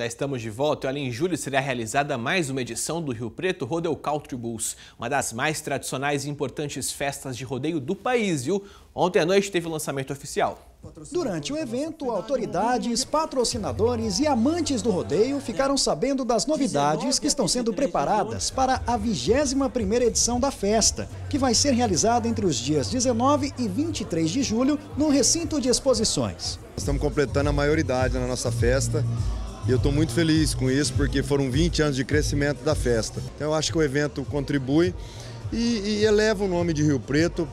Já estamos de volta e olha, em julho será realizada mais uma edição do Rio Preto Rodeo Country Bulls, uma das mais tradicionais e importantes festas de rodeio do país, viu? Ontem à noite teve o lançamento oficial. Durante o evento, autoridades, patrocinadores e amantes do rodeio ficaram sabendo das novidades que estão sendo preparadas para a 21ª edição da festa, que vai ser realizada entre os dias 19 e 23 de julho no recinto de exposições. Estamos completando a maioridade na nossa festa e eu estou muito feliz com isso porque foram 20 anos de crescimento da festa. Então eu acho que o evento contribui e eleva o nome de Rio Preto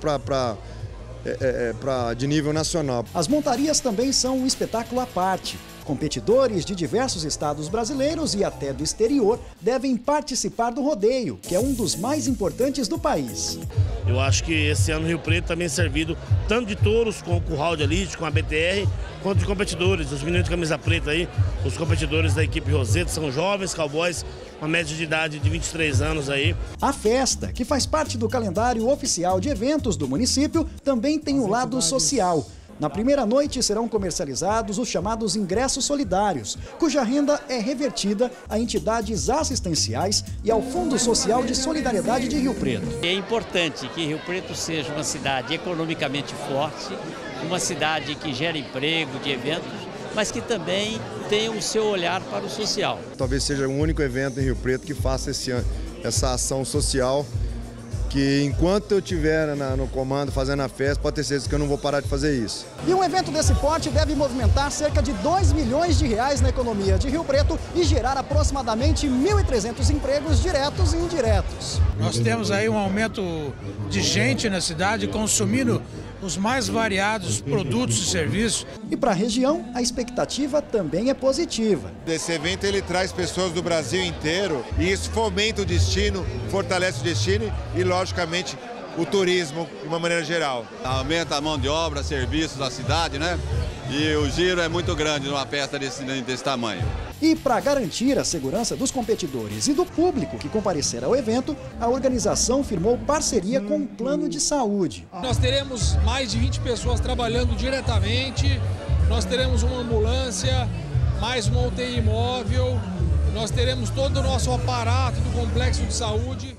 de nível nacional. As montarias também são um espetáculo à parte. Competidores de diversos estados brasileiros e até do exterior devem participar do rodeio, que é um dos mais importantes do país. Eu acho que esse ano Rio Preto também é servido tanto de touros com o curral de elite, com a BTR, quanto de competidores. Os meninos de camisa preta aí, os competidores da equipe Roseto são jovens cowboys, uma média de idade de 23 anos aí. A festa, que faz parte do calendário oficial de eventos do município, também tem um lado social. Na primeira noite serão comercializados os chamados ingressos solidários, cuja renda é revertida a entidades assistenciais e ao Fundo Social de Solidariedade de Rio Preto. É importante que Rio Preto seja uma cidade economicamente forte, uma cidade que gera emprego, de eventos, mas que também tenha o seu olhar para o social. Talvez seja o único evento em Rio Preto que faça essa ação social, que enquanto eu estiver no comando fazendo a festa, pode ter certeza que eu não vou parar de fazer isso. E um evento desse porte deve movimentar cerca de R$ 2 milhões na economia de Rio Preto e gerar aproximadamente 1.300 empregos diretos e indiretos. Nós temos aí um aumento de gente na cidade consumindo os mais variados produtos e serviços. E para a região, a expectativa também é positiva. Esse evento ele traz pessoas do Brasil inteiro e isso fomenta o destino, fortalece o destino e, logicamente, o turismo de uma maneira geral. Aumenta a mão de obra, serviços da cidade, né? E o giro é muito grande numa festa desse tamanho. E para garantir a segurança dos competidores e do público que comparecer ao evento, a organização firmou parceria com o plano de saúde. Nós teremos mais de 20 pessoas trabalhando diretamente, nós teremos uma ambulância, mais uma UTI móvel, nós teremos todo o nosso aparato do complexo de saúde.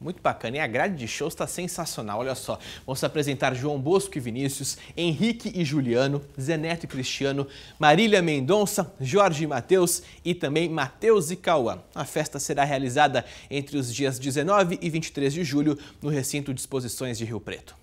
Muito bacana, e a grade de shows está sensacional, olha só. Vão se apresentar João Bosco e Vinícius, Henrique e Juliano, Zé Neto e Cristiano, Marília Mendonça, Jorge e Matheus e também Matheus e Cauã. A festa será realizada entre os dias 19 e 23 de julho no recinto de exposições de Rio Preto.